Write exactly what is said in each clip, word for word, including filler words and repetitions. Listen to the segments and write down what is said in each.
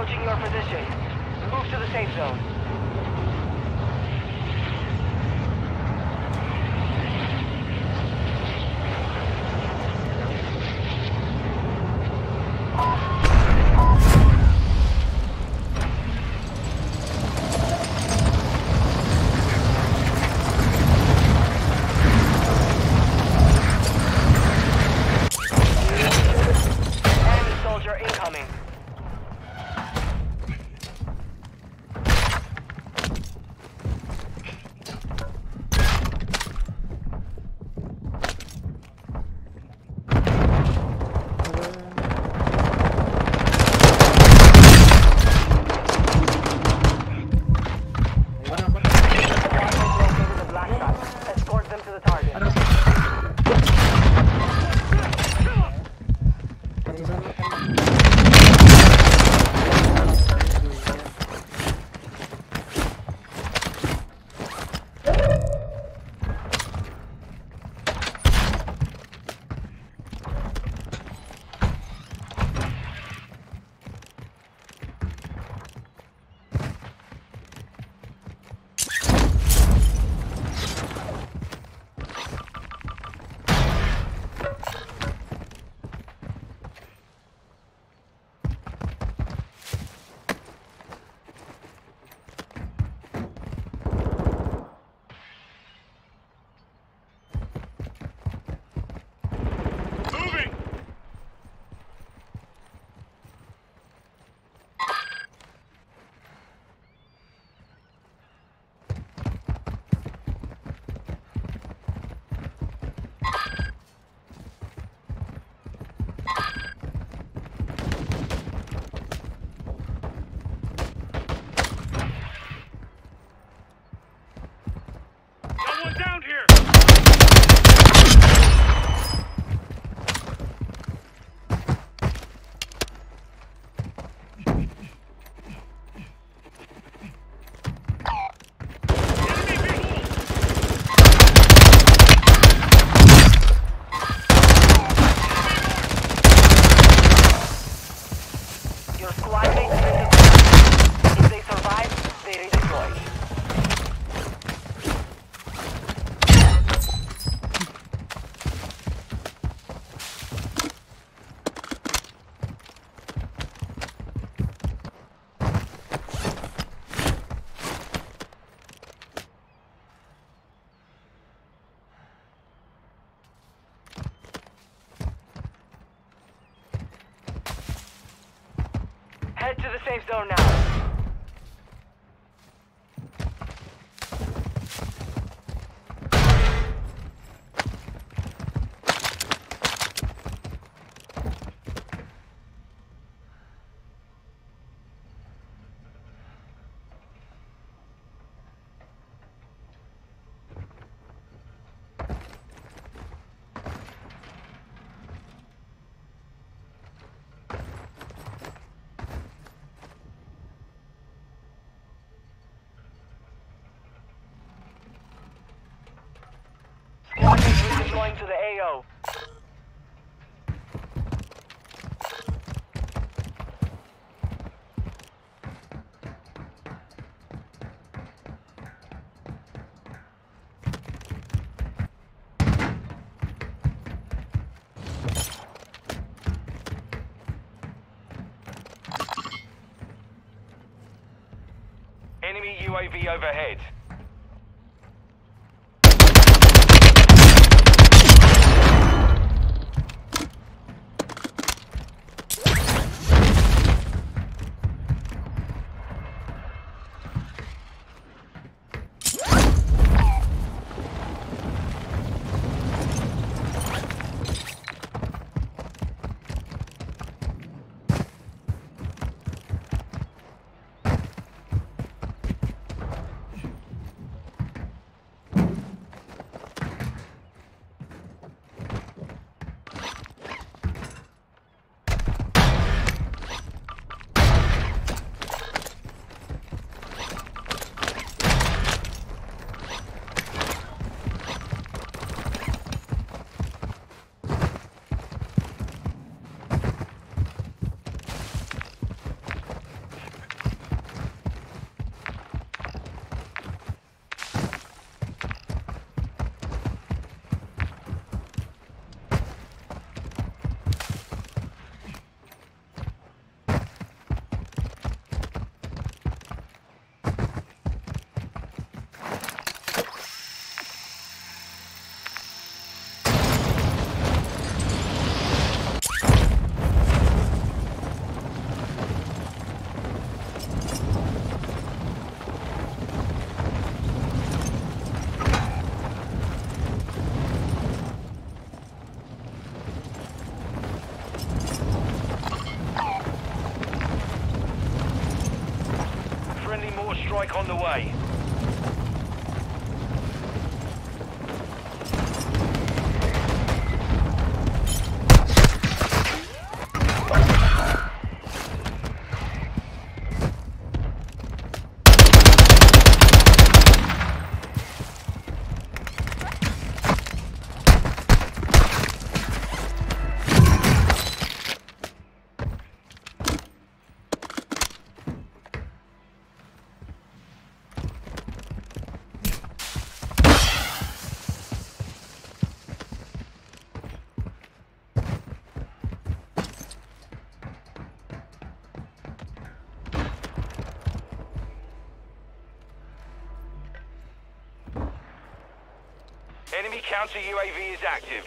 Acknowledging your position. Move to the safe zone. Head to the safe zone now. Going to the A O. Enemy U A V overhead. the way. Enemy counter U A V is active.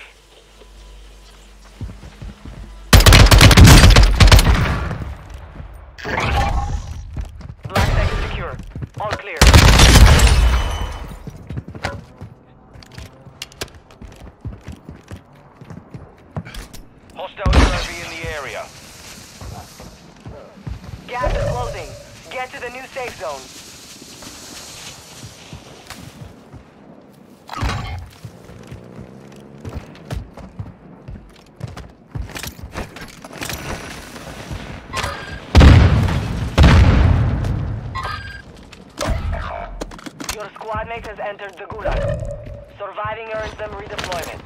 Black sector secure. All clear. Hostile U A V in the area. Gas is closing. Get to the new safe zone. Your squad mate has entered the Gulag. Surviving earns them redeployment.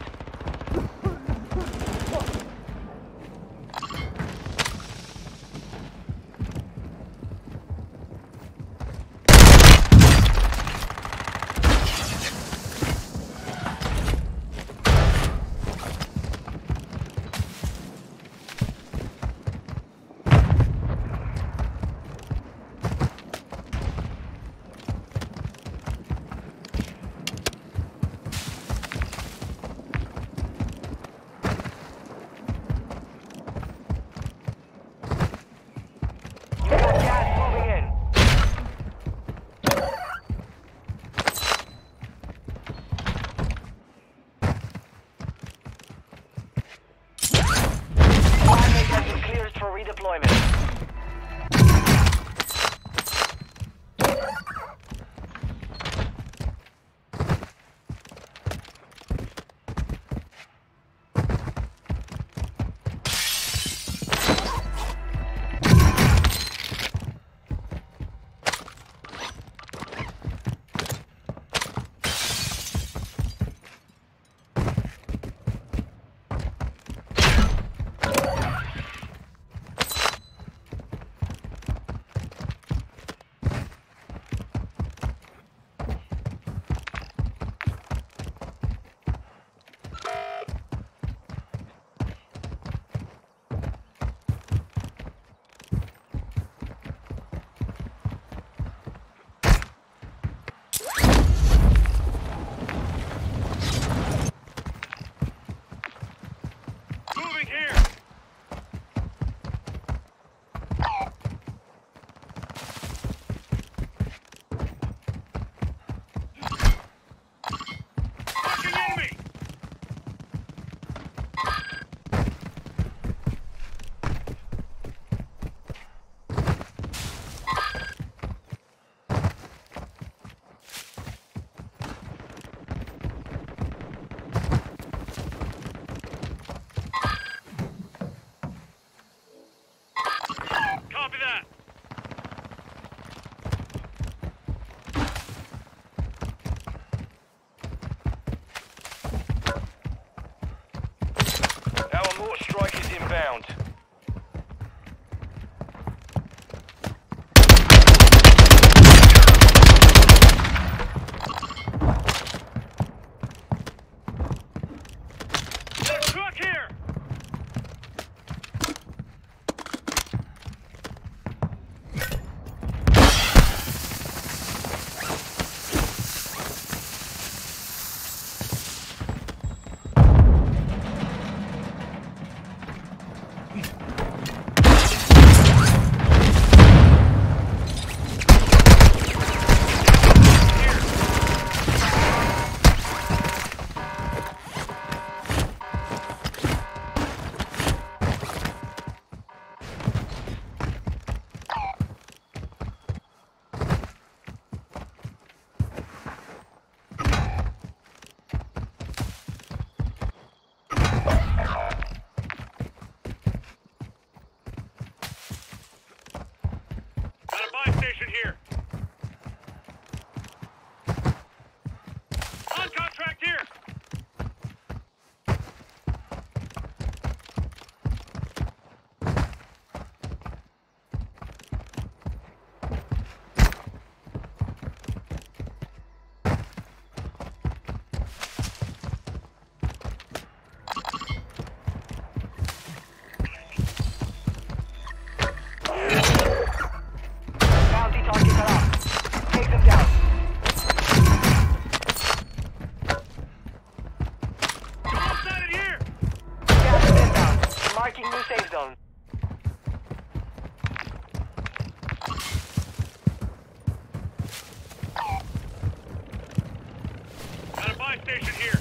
Marking new safe zone. Got a buy station here.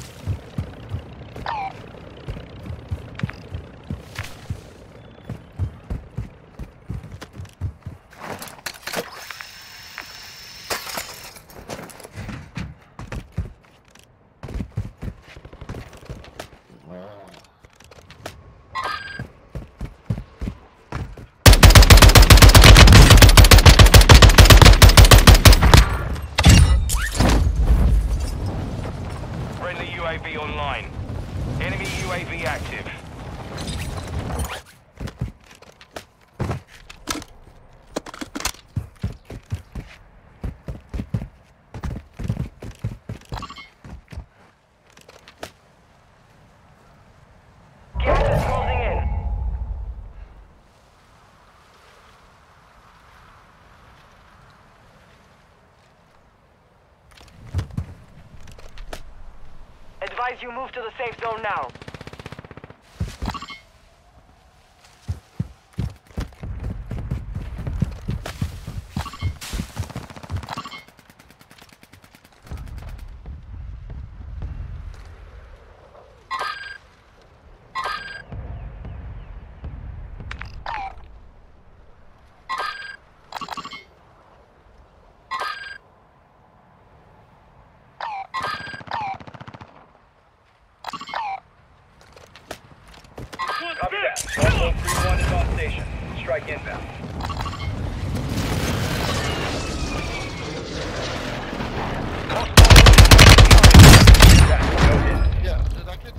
U A V online. Enemy U A V active. Advise you move to the safe zone now. Copy that. one one three one is on station. Strike inbound. Yeah, that kid's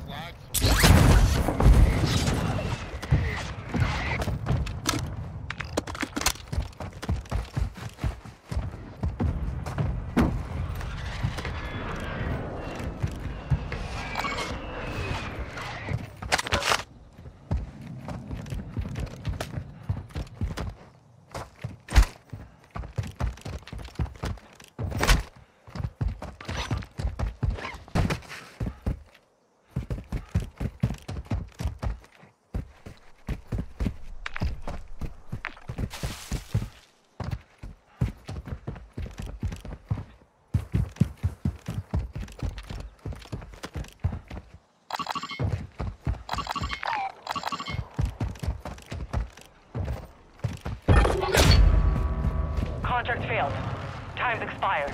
contract failed. Time's expired.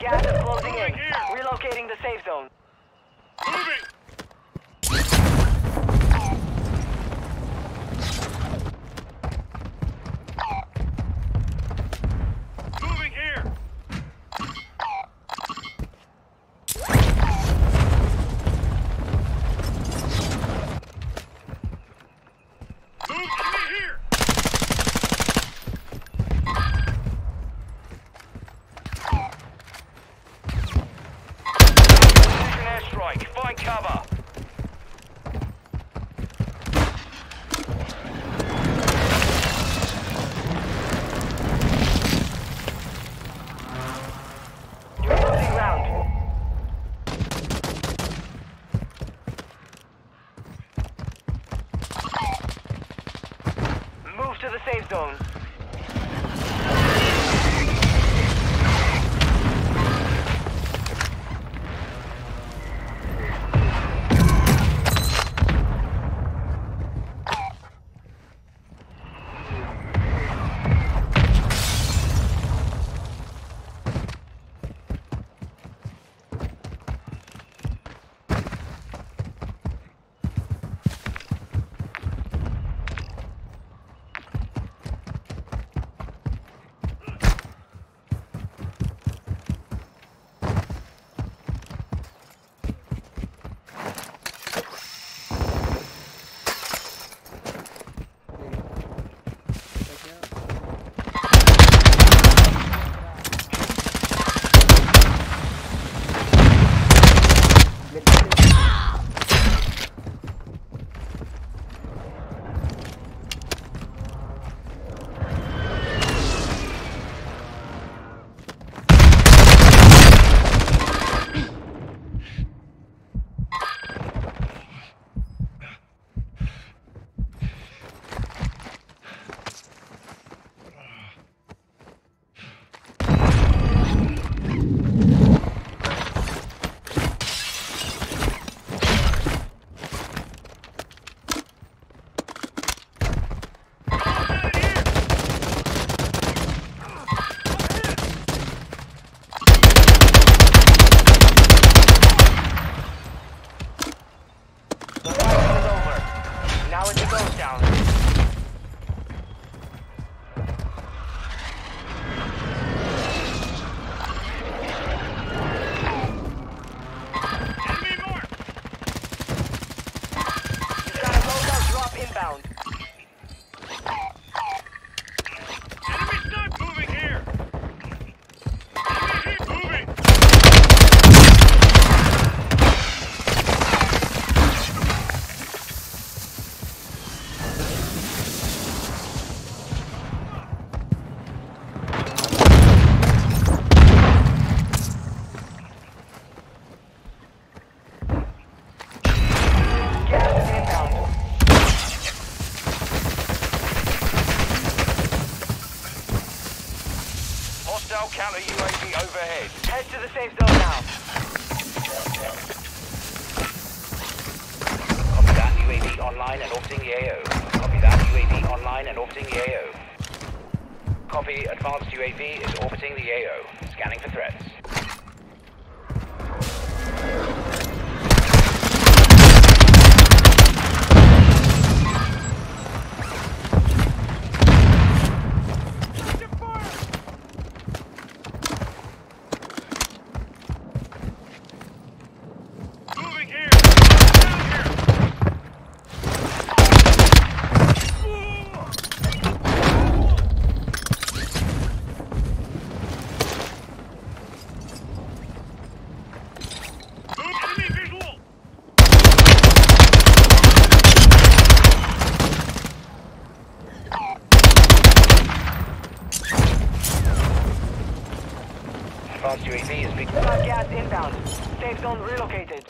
Gas is closing in. Relocating the safe zone. Moving! Hostile counter U A V overhead. Head to the safe zone now. Copy that, U A V online and orbiting the A O. Copy that, U A V online and orbiting the A O. Copy, advanced U A V is orbiting the A O. Scanning for threats. Advanced U A V is big. Hard gas inbound. Safe zone relocated.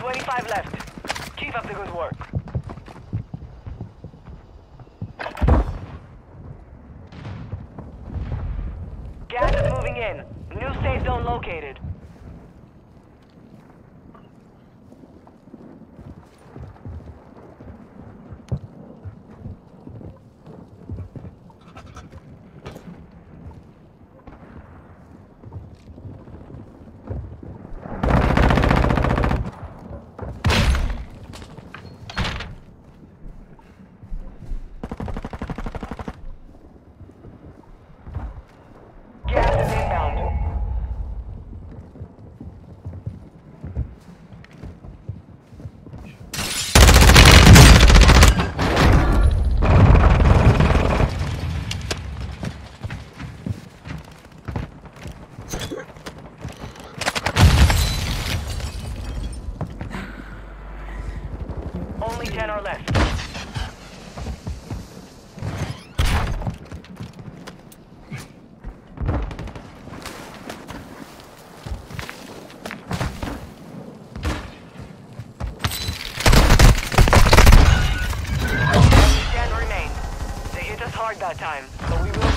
twenty-five left. Keep up the good work. Gas is moving in. New safe zone located. Only ten are left. Only ten remain. They hit us hard that time, but we will.